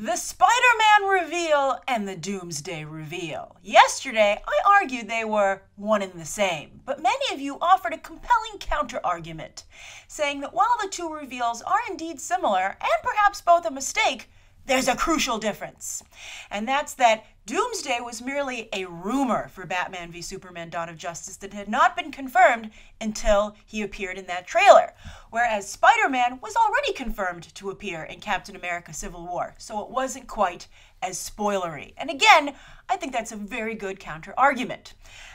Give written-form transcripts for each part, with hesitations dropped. The Spider-Man reveal and the Doomsday reveal. Yesterday, I argued they were one and the same, but many of you offered a compelling counter-argument, saying that while the two reveals are indeed similar, and perhaps both a mistake, there's a crucial difference. And that's that Doomsday was merely a rumor for Batman v Superman: Dawn of Justice that had not been confirmed until he appeared in that trailer, whereas Spider-Man was already confirmed to appear in Captain America: Civil War, so it wasn't quite as spoilery. And again, I think that's a very good counter-argument.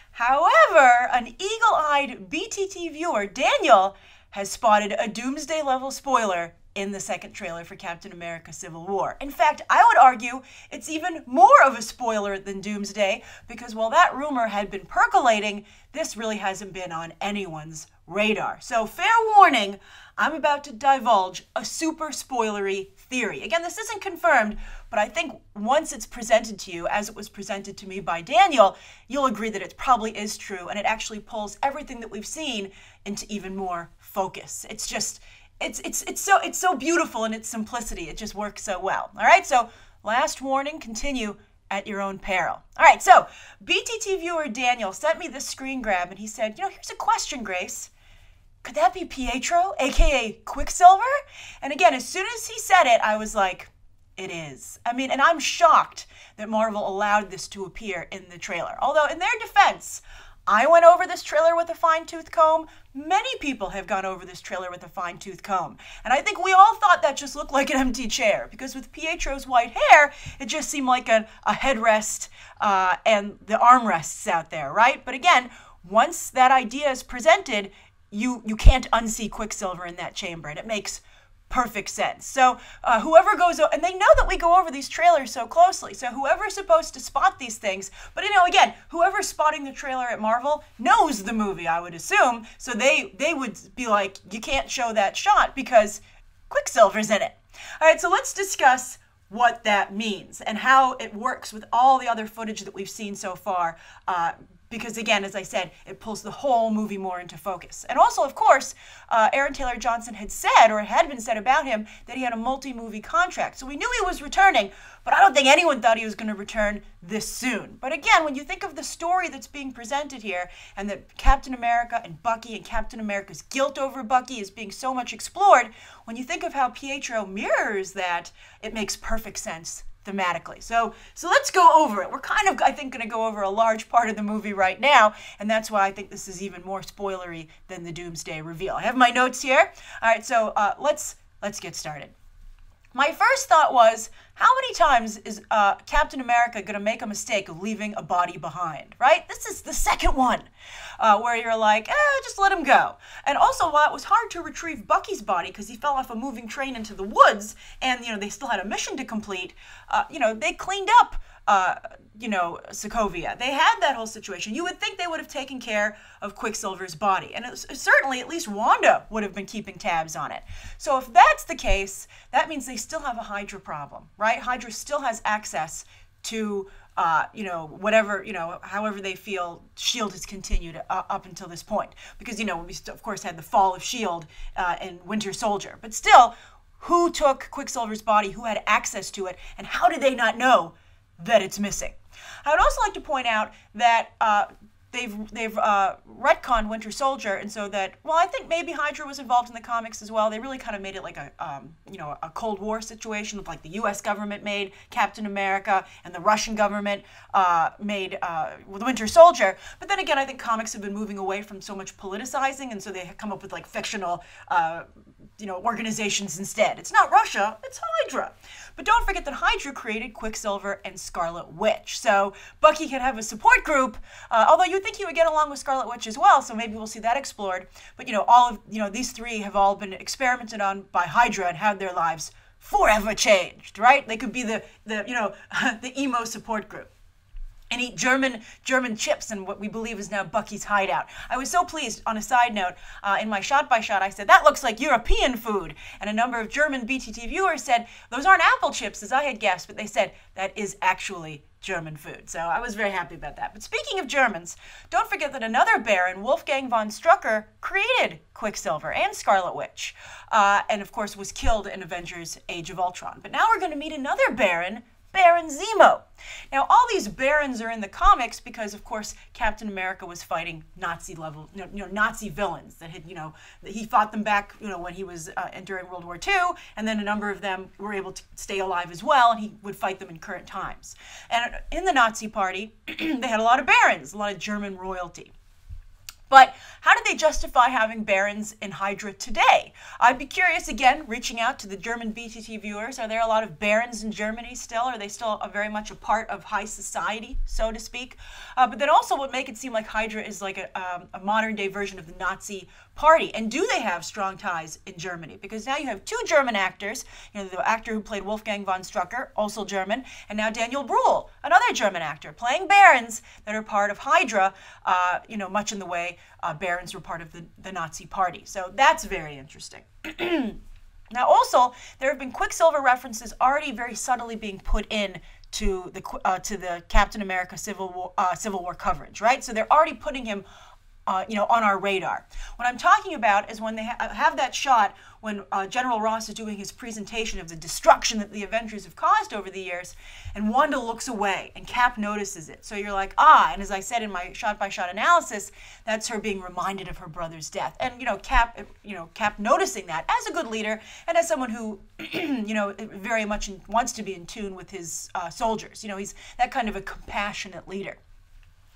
However, an eagle-eyed BTT viewer, Daniel, has spotted a Doomsday-level spoiler in the second trailer for Captain America: Civil War. In fact, I would argue it's even more of a spoiler than Doomsday, because while that rumor had been percolating, this really hasn't been on anyone's radar. So fair warning, I'm about to divulge a super spoilery theory. Again, this isn't confirmed, but I think once it's presented to you, as it was presented to me by Daniel, you'll agree that it probably is true, and it actually pulls everything that we've seen into even more focus. It's just, it's so beautiful in its simplicity. It just works so well. All right, so last warning, continue at your own peril. All right, so BTT viewer Daniel sent me this screen grab, and he said, you know, here's a question, Grace. Could that be Pietro, aka Quicksilver? And again, as soon as he said it, I was like, it is. I mean, and I'm shocked that Marvel allowed this to appear in the trailer. Although in their defense, I went over this trailer with a fine-tooth comb. Many people have gone over this trailer with a fine-tooth comb. And I think we all thought that just looked like an empty chair, because with Pietro's white hair, it just seemed like a headrest and the armrests out there, right? But again, once that idea is presented, you can't unsee Quicksilver in that chamber, and it makes perfect sense. So whoever goes, and they know that we go over these trailers so closely, so whoever's supposed to spot these things, but you know, again, whoever's spotting the trailer at Marvel knows the movie, I would assume, so they would be like, you can't show that shot because Quicksilver's in it. All right, so let's discuss what that means and how it works with all the other footage that we've seen so far, because again, as I said, it pulls the whole movie more into focus. And also, of course, Aaron Taylor Johnson had said, or it had been said about him, that he had a multi-movie contract. So we knew he was returning, but I don't think anyone thought he was gonna return this soon. But again, when you think of the story that's being presented here, and that Captain America and Bucky and Captain America's guilt over Bucky is being so much explored, when you think of how Pietro mirrors that, it makes perfect sense thematically. So let's go over it. We're kind of, I think, going to go over a large part of the movie right now, and that's why I think this is even more spoilery than the Doomsday reveal. I have my notes here. All right, so let's get started. My first thought was, how many times is Captain America going to make a mistake of leaving a body behind, right? This is the second one where you're like, just let him go. And also, while it was hard to retrieve Bucky's body because he fell off a moving train into the woods, and, you know, they still had a mission to complete, you know, they cleaned up, you know, Sokovia. They had that whole situation. You would think they would have taken care of Quicksilver's body. And it was, certainly, at least Wanda would have been keeping tabs on it. So if that's the case, that means they still have a Hydra problem, right? Hydra still has access to, you know, whatever, you know, however they feel S.H.I.E.L.D. has continued up until this point. Because, you know, we, of course, had the fall of S.H.I.E.L.D. In Winter Soldier. But still, who took Quicksilver's body? Who had access to it? And how did they not know that it's missing? I would also like to point out that they've retconned Winter Soldier, and so that, well, I think maybe Hydra was involved in the comics as well. They really kind of made it like a, you know, a Cold War situation with, like, the U.S. government made Captain America and the Russian government made with Winter Soldier. But then again, I think comics have been moving away from so much politicizing, and so they come up with, like, fictional, you know, organizations instead. It's not Russia, it's Hydra. But don't forget that Hydra created Quicksilver and Scarlet Witch. So Bucky can have a support group, although you'd think he would get along with Scarlet Witch as well, so maybe we'll see that explored. But, you know, all of, you know, these three have all been experimented on by Hydra and had their lives forever changed, right? They could be the you know, the emo support group. and eat German chips in what we believe is now Bucky's hideout. I was so pleased, on a side note, in my shot-by-shot, I said, that looks like European food. And a number of German BTT viewers said, those aren't apple chips, as I had guessed, but they said, that is actually German food. So I was very happy about that. But speaking of Germans, don't forget that another Baron, Wolfgang von Strucker, created Quicksilver and Scarlet Witch, and of course was killed in Avengers Age of Ultron. But now we're going to meet another Baron, Baron Zemo. Now, all these barons are in the comics because, of course, Captain America was fighting Nazi villains that had, he fought them back, when he was during World War II, and then a number of them were able to stay alive as well, and he would fight them in current times. And in the Nazi party, they had a lot of barons, a lot of German royalty. But how did they justify having barons in Hydra today? I'd be curious, again, reaching out to the German BTT viewers. Are there a lot of barons in Germany still? Are they still very much a part of high society, so to speak? But then also what make it seem like Hydra is like a modern-day version of the Nazi party. And do they have strong ties in Germany? Because now you have two German actors, the actor who played Wolfgang von Strucker, also German, and now Daniel Brühl, another German actor, playing barons that are part of Hydra, much in the way barons were part of the Nazi party. So that's very interesting. Now also, there have been Quicksilver references already very subtly being put in to the Captain America Civil War coverage, right? So they're already putting him on our radar. What I'm talking about is when they have that shot when General Ross is doing his presentation of the destruction that the Avengers have caused over the years, and Wanda looks away, and Cap notices it. So you're like, ah, and as I said in my shot-by-shot analysis, that's her being reminded of her brother's death. And, Cap noticing that as a good leader and as someone who, very much wants to be in tune with his soldiers. He's that kind of a compassionate leader.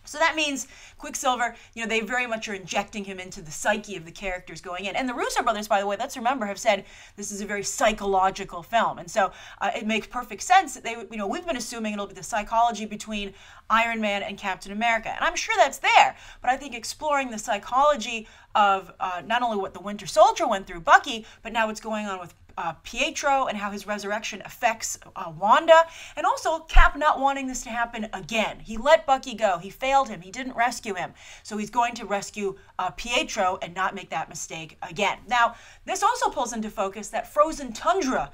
So that means Quicksilver, they very much are injecting him into the psyche of the characters going in. And the Russo brothers, by the way, let's remember, have said this is a very psychological film. And so it makes perfect sense that they, we've been assuming it'll be the psychology between Iron Man and Captain America. And I'm sure that's there. But I think exploring the psychology of not only what the Winter Soldier went through, Bucky, but now what's going on with Pietro and how his resurrection affects Wanda, and also Cap not wanting this to happen again. He let Bucky go. He failed him. He didn't rescue him. So he's going to rescue Pietro and not make that mistake again. Now, this also pulls into focus that frozen tundra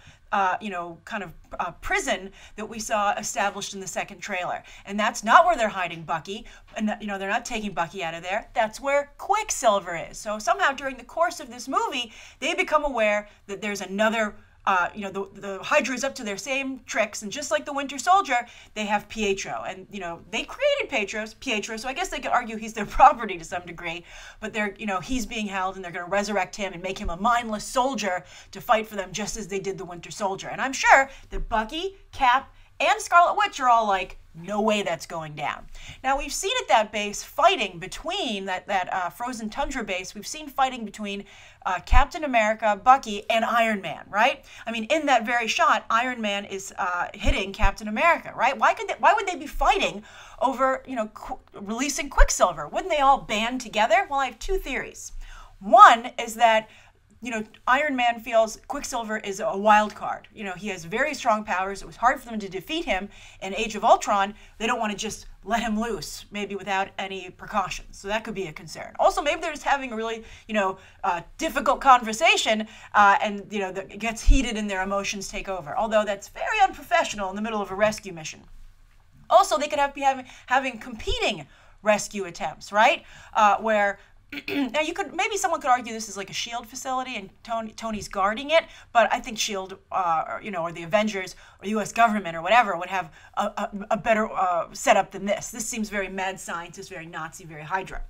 prison that we saw established in the second trailer. And that's not where they're hiding Bucky. And, they're not taking Bucky out of there. That's where Quicksilver is. So somehow during the course of this movie, they become aware that there's another, the Hydra is up to their same tricks. And just like the Winter Soldier, they have Pietro. And, they created Pietro. So I guess they could argue he's their property to some degree. But they're, he's being held and they're going to resurrect him and make him a mindless soldier to fight for them just as they did the Winter Soldier. And I'm sure that Bucky, Cap, and Scarlet Witch are all like, no way that's going down. Now, we've seen at that base fighting between, that frozen tundra base, we've seen fighting between Captain America, Bucky, and Iron Man, right? I mean, in that very shot, Iron Man is hitting Captain America, right? Why would they be fighting over, releasing Quicksilver? Wouldn't they all band together? Well, I have two theories. One is that Iron Man feels Quicksilver is a wild card. He has very strong powers. It was hard for them to defeat him in Age of Ultron. They don't want to just let him loose, maybe without any precautions. So that could be a concern. Also, maybe they're just having a really, difficult conversation, and, that gets heated and their emotions take over. Although that's very unprofessional in the middle of a rescue mission. Also, they could be having competing rescue attempts, right? Where now maybe someone could argue this is like a S.H.I.E.L.D. facility and Tony's guarding it, but I think S.H.I.E.L.D., or the Avengers, or U.S. government, or whatever, would have a better setup than this. This seems very mad scientist, very Nazi, very Hydra.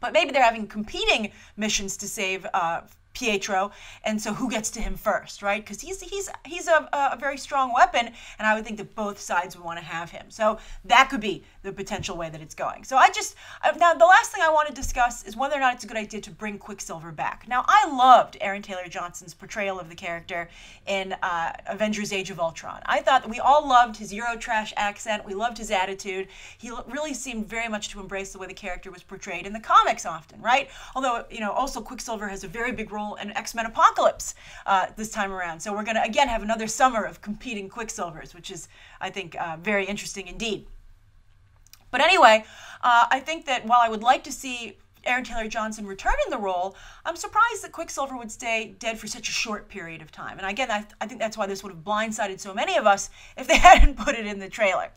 But maybe they're having competing missions to save Pietro, and so who gets to him first, right? Because he's a very strong weapon, and I would think that both sides would want to have him. So that could be the potential way that it's going. So now the last thing I want to discuss is whether or not it's a good idea to bring Quicksilver back. Now, I loved Aaron Taylor Johnson's portrayal of the character in Avengers Age of Ultron. I thought that we all loved his Eurotrash accent. We loved his attitude. He really seemed very much to embrace the way the character was portrayed in the comics often, right? Although, also Quicksilver has a very big role and X-Men Apocalypse this time around. So we're going to, again, have another summer of competing Quicksilvers, which is, I think, very interesting indeed. But anyway, I think that while I would like to see Aaron Taylor Johnson return in the role, I'm surprised that Quicksilver would stay dead for such a short period of time. And again, I think that's why this would have blindsided so many of us if they hadn't put it in the trailer.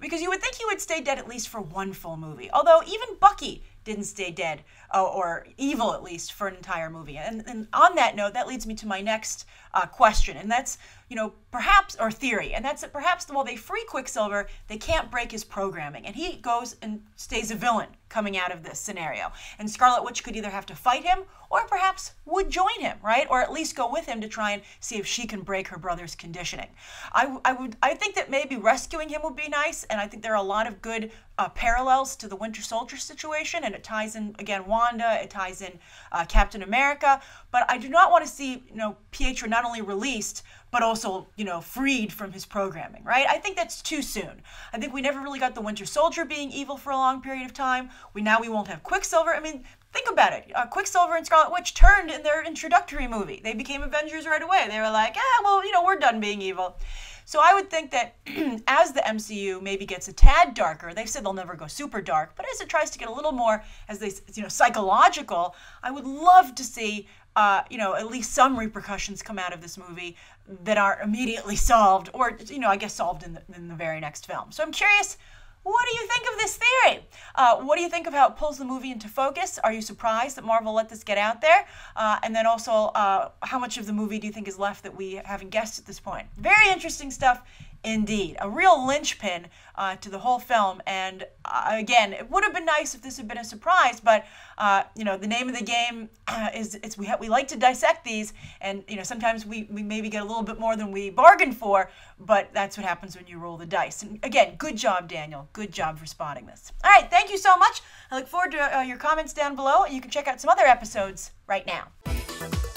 Because you would think he would stay dead at least for one full movie. Although even Bucky didn't stay dead, or evil at least, for an entire movie. And on that note, that leads me to my next question. And that's, you know, perhaps, or theory, and that's that perhaps while they free Quicksilver, they can't break his programming. And he goes and stays a villain coming out of this scenario. And Scarlet Witch could either have to fight him, or perhaps would join him, right? Or at least go with him to try and see if she can break her brother's conditioning. I think that maybe rescuing him would be nice, and I think there are a lot of good parallels to the Winter Soldier situation, and it ties in, again, Wanda, it ties in Captain America, but I do not want to see, you know, Pietro not only released, but also, you know, freed from his programming, right? I think that's too soon. I think we never really got the Winter Soldier being evil for a long period of time. Now we won't have Quicksilver. I mean, think about it. Quicksilver and Scarlet Witch turned in their introductory movie. They became Avengers right away. They were like, ah, well, you know, we're done being evil. So I would think that as the MCU maybe gets a tad darker, they've said they'll never go super dark, but as it tries to get a little more, as they, you know, psychological, I would love to see, you know, at least some repercussions come out of this movie that are immediately solved, or, you know, I guess solved in the very next film. So I'm curious, what do you think of this theory? What do you think of how it pulls the movie into focus? Are you surprised that Marvel let this get out there? And then also, how much of the movie do you think is left that we haven't guessed at this point? Very interesting stuff indeed. A real linchpin to the whole film. And again, it would have been nice if this had been a surprise, but you know, the name of the game is we like to dissect these, and you know, sometimes we maybe get a little bit more than we bargained for, but that's what happens when you roll the dice. And again, good job, Daniel. Good job for spotting this. All right, thank you so much. I look forward to your comments down below, and you can check out some other episodes right now.